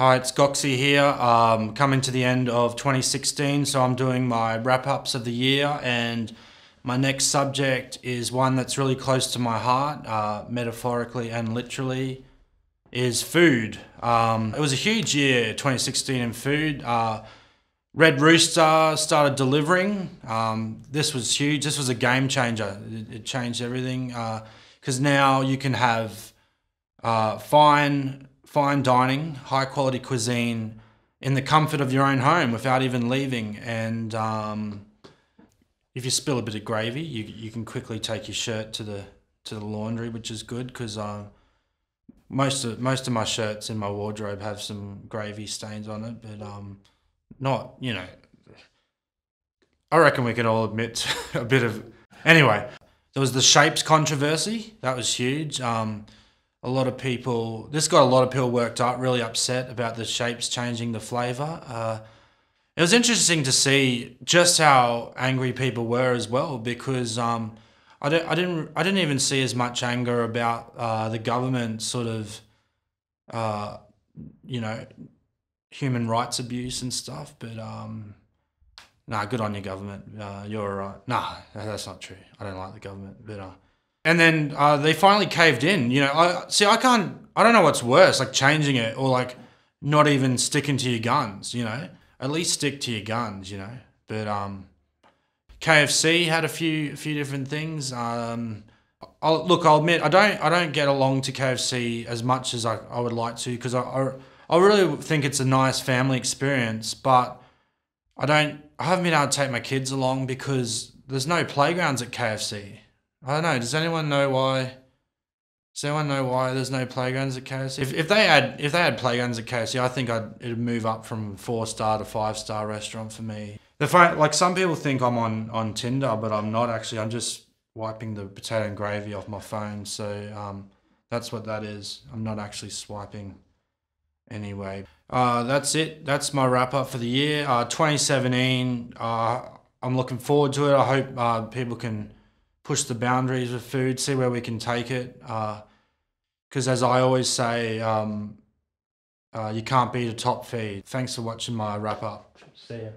Hi, it's Gocsy here, coming to the end of 2016, so I'm doing my wrap-ups of the year, and my next subject is one that's really close to my heart, metaphorically and literally, is food. It was a huge year, 2016, in food. Red Rooster started delivering. This was huge. This was a game changer. It changed everything, because now you can have fine dining, high quality cuisine in the comfort of your own home without even leaving. And if you spill a bit of gravy, you can quickly take your shirt to the laundry, which is good because most of my shirts in my wardrobe have some gravy stains on it, but not, you know, I reckon we can all admit a bit of. Anyway, there was the shapes controversy. That was huge. This got a lot of people worked up, really upset about the shapes changing the flavour. It was interesting to see just how angry people were as well, because I didn't even see as much anger about the government sort of, you know, human rights abuse and stuff. But nah, good on your government. You're right. Nah, that's not true. I don't like the government, but. And then they finally caved in. You know, I don't know what's worse, like changing it or like not even sticking to your guns, you know. At least stick to your guns, you know. But KFC had a few different things. I'll admit, I don't get along to KFC as much as I would like to, because I really think it's a nice family experience, but I haven't been able to take my kids along because there's no playgrounds at KFC. I don't know. Does anyone know why there's no playgrounds at KFC? If they had playgrounds at KFC, I think it'd move up from 4-star to 5-star restaurant for me. Like some people think I'm on Tinder, but I'm not actually. I'm just wiping the potato and gravy off my phone. So that's what that is. I'm not actually swiping. Anyway, that's it. That's my wrap up for the year. 2017. I'm looking forward to it. I hope people can push the boundaries of food, see where we can take it. Because as I always say, you can't beat a top feed. Thanks for watching my wrap up. See ya.